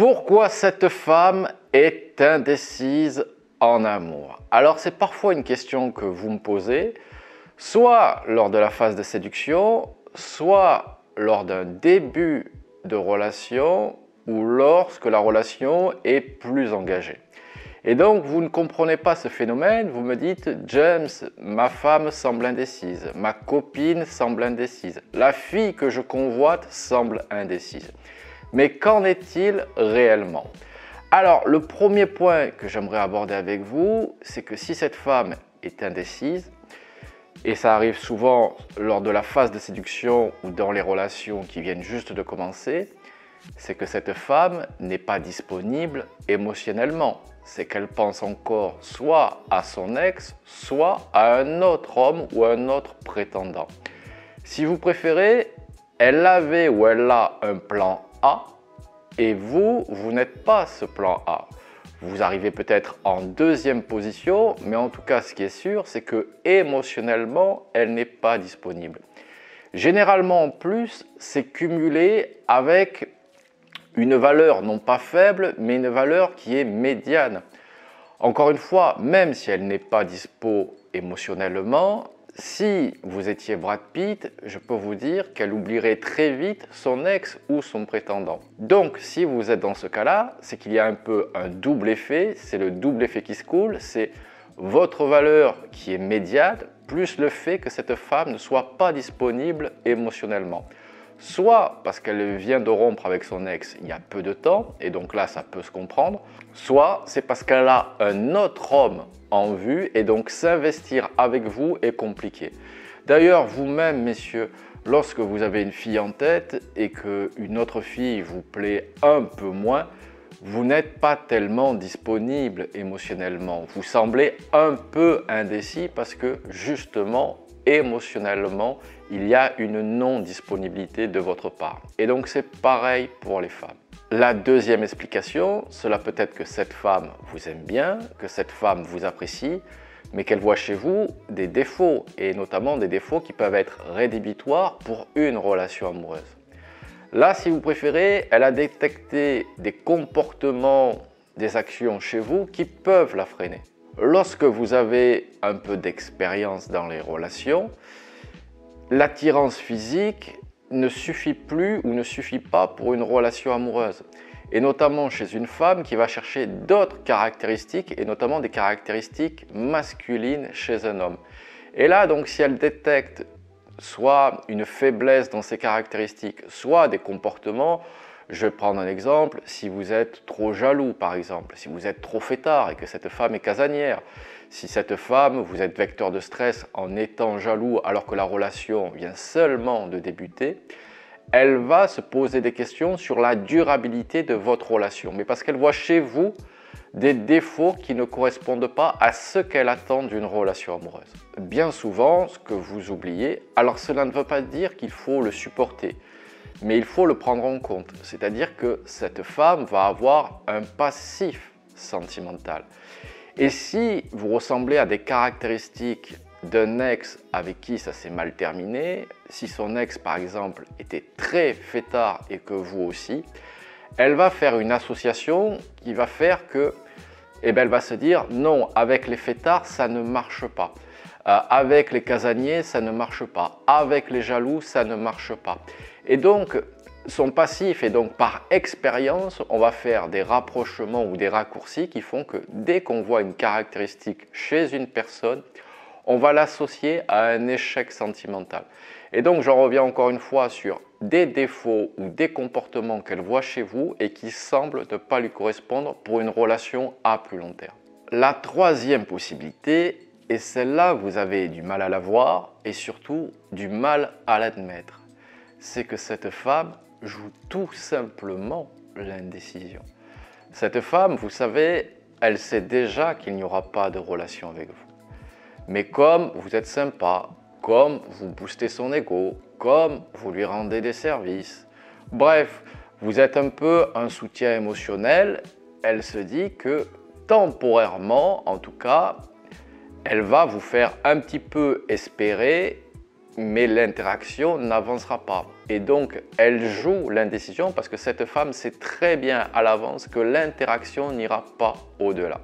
Pourquoi cette femme est indécise en amour? Alors c'est parfois une question que vous me posez, soit lors de la phase de séduction, soit lors d'un début de relation ou lorsque la relation est plus engagée. Et donc vous ne comprenez pas ce phénomène, vous me dites « James, ma femme semble indécise, ma copine semble indécise, la fille que je convoite semble indécise ». Mais qu'en est-il réellement? Alors, le premier point que j'aimerais aborder avec vous, c'est que si cette femme est indécise, et ça arrive souvent lors de la phase de séduction ou dans les relations qui viennent juste de commencer, c'est que cette femme n'est pas disponible émotionnellement. C'est qu'elle pense encore soit à son ex, soit à un autre homme ou à un autre prétendant. Si vous préférez, elle avait ou elle a un plan A, et vous n'êtes pas ce plan A. Vous arrivez peut-être en deuxième position, mais en tout cas, ce qui est sûr, c'est que émotionnellement, elle n'est pas disponible. Généralement, en plus, c'est cumulé avec une valeur non pas faible, mais une valeur qui est médiane. Encore une fois, même si elle n'est pas dispo émotionnellement, si vous étiez Brad Pitt, je peux vous dire qu'elle oublierait très vite son ex ou son prétendant. Donc, si vous êtes dans ce cas-là, c'est qu'il y a un peu un double effet, c'est le double effet qui se coule, c'est votre valeur qui est médiane, plus le fait que cette femme ne soit pas disponible émotionnellement. Soit parce qu'elle vient de rompre avec son ex il y a peu de temps, et donc là, ça peut se comprendre. Soit c'est parce qu'elle a un autre homme en vue, et donc s'investir avec vous est compliqué. D'ailleurs, vous-même, messieurs, lorsque vous avez une fille en tête et qu'une autre fille vous plaît un peu moins, vous n'êtes pas tellement disponible émotionnellement. Vous semblez un peu indécis parce que, justement, émotionnellement, il y a une non-disponibilité de votre part. Et donc, c'est pareil pour les femmes. La deuxième explication, cela peut être que cette femme vous aime bien, que cette femme vous apprécie, mais qu'elle voit chez vous des défauts, et notamment des défauts qui peuvent être rédhibitoires pour une relation amoureuse. Là, si vous préférez, elle a détecté des comportements, des actions chez vous qui peuvent la freiner. Lorsque vous avez un peu d'expérience dans les relations, l'attirance physique ne suffit plus ou ne suffit pas pour une relation amoureuse. Et notamment chez une femme qui va chercher d'autres caractéristiques, et notamment des caractéristiques masculines chez un homme. Et là, donc, si elle détecte soit une faiblesse dans ses caractéristiques, soit des comportements, je vais prendre un exemple, si vous êtes trop jaloux par exemple, si vous êtes trop fêtard et que cette femme est casanière, si cette femme, vous êtes vecteur de stress en étant jaloux alors que la relation vient seulement de débuter, elle va se poser des questions sur la durabilité de votre relation. Mais parce qu'elle voit chez vous des défauts qui ne correspondent pas à ce qu'elle attend d'une relation amoureuse. Bien souvent, ce que vous oubliez, alors cela ne veut pas dire qu'il faut le supporter, mais il faut le prendre en compte, c'est-à-dire que cette femme va avoir un passif sentimental. Et si vous ressemblez à des caractéristiques d'un ex avec qui ça s'est mal terminé, si son ex par exemple était très fêtard et que vous aussi, elle va faire une association qui va faire que, elle va se dire « Non, avec les fêtards, ça ne marche pas. Avec les casaniers, ça ne marche pas. Avec les jaloux, ça ne marche pas. » Et donc, son passif, et donc par expérience, on va faire des rapprochements ou des raccourcis qui font que dès qu'on voit une caractéristique chez une personne, on va l'associer à un échec sentimental. Et donc, j'en reviens encore une fois sur des défauts ou des comportements qu'elle voit chez vous et qui semblent ne pas lui correspondre pour une relation à plus long terme. La troisième possibilité, et celle-là, vous avez du mal à la voir et surtout du mal à l'admettre, c'est que cette femme joue tout simplement l'indécision. Cette femme, vous savez, elle sait déjà qu'il n'y aura pas de relation avec vous. Mais comme vous êtes sympa, comme vous boostez son ego, comme vous lui rendez des services, bref, vous êtes un peu un soutien émotionnel, elle se dit que temporairement, en tout cas, elle va vous faire un petit peu espérer mais l'interaction n'avancera pas. Et donc, elle joue l'indécision parce que cette femme sait très bien à l'avance que l'interaction n'ira pas au-delà.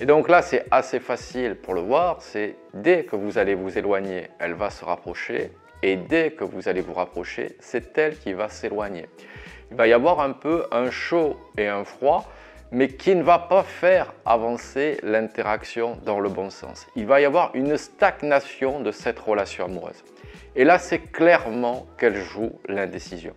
Et donc là, c'est assez facile pour le voir, c'est dès que vous allez vous éloigner, elle va se rapprocher, et dès que vous allez vous rapprocher, c'est elle qui va s'éloigner. Il va y avoir un peu un chaud et un froid, mais qui ne va pas faire avancer l'interaction dans le bon sens. Il va y avoir une stagnation de cette relation amoureuse. Et là, c'est clairement qu'elle joue l'indécision.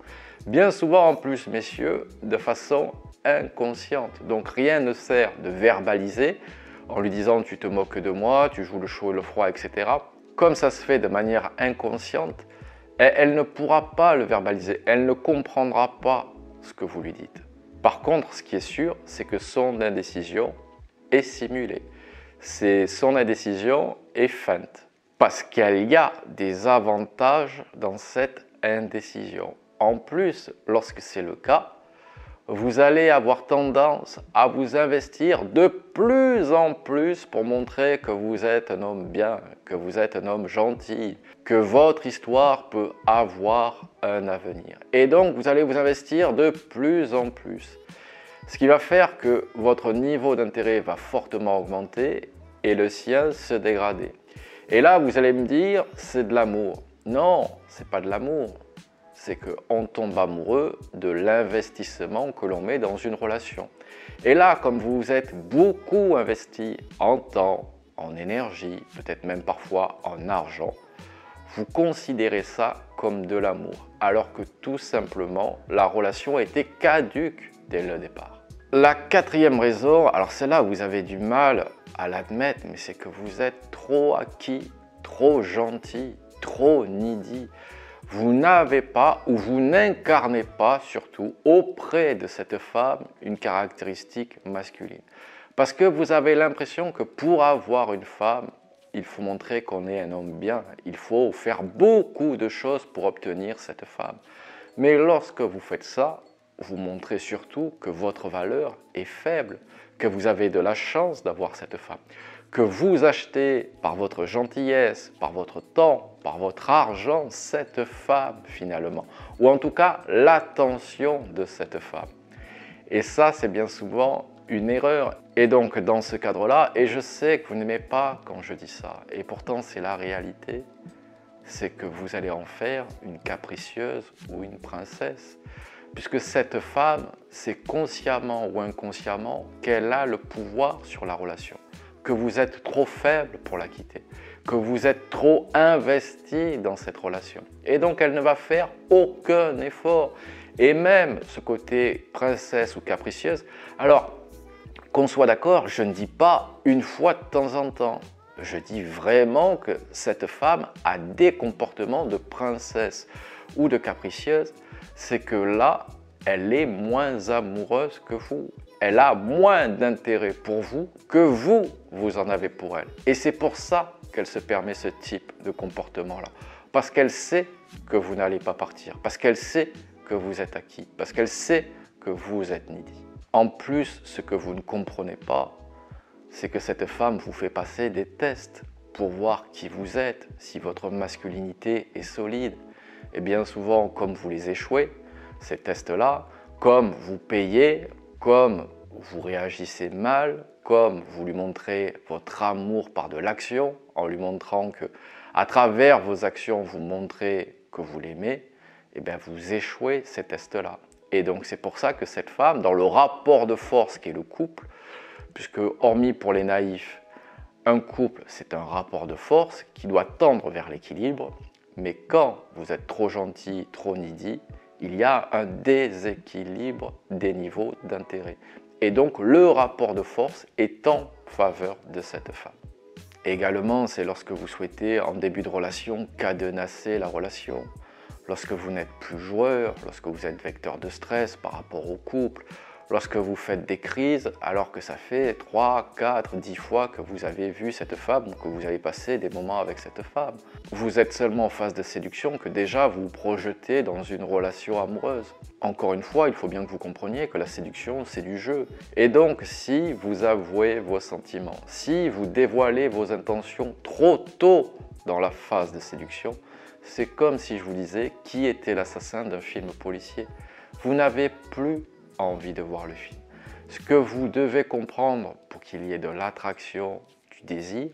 Bien souvent en plus, messieurs, de façon inconsciente. Donc rien ne sert de verbaliser en lui disant « tu te moques de moi, tu joues le chaud et le froid, etc. » Comme ça se fait de manière inconsciente, elle ne pourra pas le verbaliser, elle ne comprendra pas ce que vous lui dites. Par contre, ce qui est sûr, c'est que son indécision est simulée. Son indécision est feinte. Parce qu'il y a des avantages dans cette indécision. En plus, lorsque c'est le cas, vous allez avoir tendance à vous investir de plus en plus pour montrer que vous êtes un homme bien, que vous êtes un homme gentil, que votre histoire peut avoir un avenir. Et donc, vous allez vous investir de plus en plus. Ce qui va faire que votre niveau d'intérêt va fortement augmenter et le sien se dégrader. Et là, vous allez me dire, c'est de l'amour. Non, c'est pas de l'amour. C'est qu'on tombe amoureux de l'investissement que l'on met dans une relation. Et là, comme vous êtes beaucoup investi en temps, en énergie, peut-être même parfois en argent, vous considérez ça comme de l'amour, alors que tout simplement, la relation était caduque dès le départ. La quatrième raison, alors celle-là, vous avez du mal à l'admettre, mais c'est que vous êtes trop acquis, trop gentil, trop needy. Vous n'avez pas ou vous n'incarnez pas surtout auprès de cette femme une caractéristique masculine. Parce que vous avez l'impression que pour avoir une femme, il faut montrer qu'on est un homme bien. Il faut faire beaucoup de choses pour obtenir cette femme. Mais lorsque vous faites ça, vous montrez surtout que votre valeur est faible, que vous avez de la chance d'avoir cette femme, que vous achetez par votre gentillesse, par votre temps, par votre argent, cette femme finalement, ou en tout cas l'attention de cette femme. Et ça, c'est bien souvent une erreur. Et donc dans ce cadre-là, et je sais que vous n'aimez pas quand je dis ça, et pourtant c'est la réalité, c'est que vous allez en faire une capricieuse ou une princesse. Puisque cette femme, c'est consciemment ou inconsciemment qu'elle a le pouvoir sur la relation, que vous êtes trop faible pour la quitter, que vous êtes trop investi dans cette relation. Et donc, elle ne va faire aucun effort. Et même ce côté princesse ou capricieuse, alors qu'on soit d'accord, je ne dis pas une fois de temps en temps. Je dis vraiment que cette femme a des comportements de princesse ou de capricieuse, c'est que là, elle est moins amoureuse que vous. Elle a moins d'intérêt pour vous que vous, vous en avez pour elle. Et c'est pour ça qu'elle se permet ce type de comportement-là. Parce qu'elle sait que vous n'allez pas partir. Parce qu'elle sait que vous êtes acquis. Parce qu'elle sait que vous êtes needy. En plus, ce que vous ne comprenez pas, c'est que cette femme vous fait passer des tests pour voir qui vous êtes, si votre masculinité est solide. Et bien souvent, comme vous les échouez, ces tests-là, comme vous payez, comme vous réagissez mal, comme vous lui montrez votre amour par de l'action, en lui montrant que, à travers vos actions, vous montrez que vous l'aimez, et bien vous échouez ces tests-là. Et donc c'est pour ça que cette femme, dans le rapport de force qu'est le couple, puisque hormis pour les naïfs, un couple c'est un rapport de force qui doit tendre vers l'équilibre, mais quand vous êtes trop gentil, trop needy, il y a un déséquilibre des niveaux d'intérêt. Et donc, le rapport de force est en faveur de cette femme. Également, c'est lorsque vous souhaitez, en début de relation, cadenasser la relation. Lorsque vous n'êtes plus joueur, lorsque vous êtes vecteur de stress par rapport au couple, lorsque vous faites des crises, alors que ça fait 3, 4, 10 fois que vous avez vu cette femme, que vous avez passé des moments avec cette femme. Vous êtes seulement en phase de séduction que déjà vous vous projetez dans une relation amoureuse. Encore une fois, il faut bien que vous compreniez que la séduction, c'est du jeu. Et donc, si vous avouez vos sentiments, si vous dévoilez vos intentions trop tôt dans la phase de séduction, C'est comme si je vous disais qui était l'assassin d'un film policier. Vous n'avez plus envie de voir le film. Ce que vous devez comprendre pour qu'il y ait de l'attraction, du désir,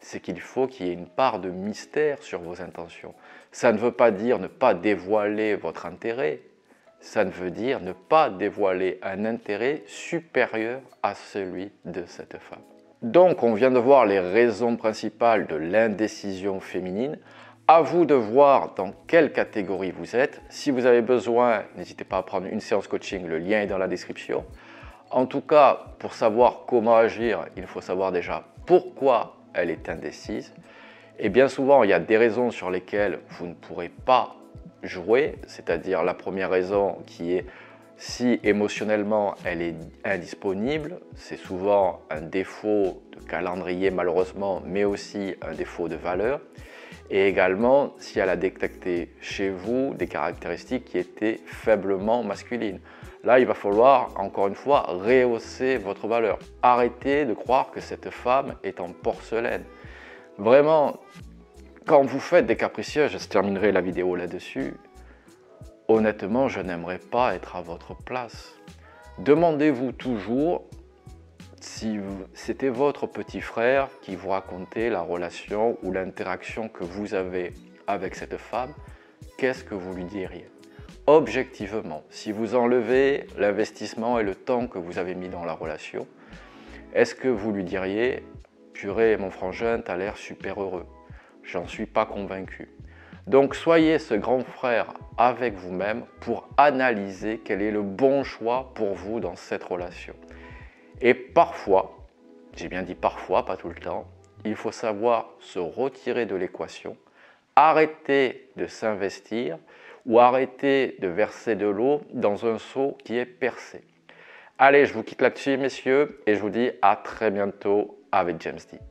c'est qu'il faut qu'il y ait une part de mystère sur vos intentions. Ça ne veut pas dire ne pas dévoiler votre intérêt. Ça ne veut dire ne pas dévoiler un intérêt supérieur à celui de cette femme. Donc, on vient de voir les raisons principales de l'indécision féminine. À vous de voir dans quelle catégorie vous êtes. Si vous avez besoin, n'hésitez pas à prendre une séance coaching, le lien est dans la description. En tout cas, pour savoir comment agir, il faut savoir déjà pourquoi elle est indécise. Et bien souvent, il y a des raisons sur lesquelles vous ne pourrez pas jouer, c'est-à-dire la première raison qui est si émotionnellement elle est indisponible, c'est souvent un défaut de calendrier malheureusement, mais aussi un défaut de valeur. Et également, si elle a détecté chez vous des caractéristiques qui étaient faiblement masculines. Là, il va falloir, encore une fois, rehausser votre valeur. Arrêtez de croire que cette femme est en porcelaine. Vraiment, quand vous faites des capricieux, je terminerai la vidéo là-dessus, honnêtement, je n'aimerais pas être à votre place. Demandez-vous toujours si c'était votre petit frère qui vous racontait la relation ou l'interaction que vous avez avec cette femme, qu'est-ce que vous lui diriez? Objectivement, si vous enlevez l'investissement et le temps que vous avez mis dans la relation, est-ce que vous lui diriez « Purée, mon frangin, t'as l'air super heureux. J'en suis pas convaincu. » Donc, soyez ce grand frère avec vous-même pour analyser quel est le bon choix pour vous dans cette relation. Et parfois, j'ai bien dit parfois, pas tout le temps, il faut savoir se retirer de l'équation, arrêter de s'investir ou arrêter de verser de l'eau dans un seau qui est percé. Allez, je vous quitte là-dessus, messieurs, et je vous dis à très bientôt avec James D.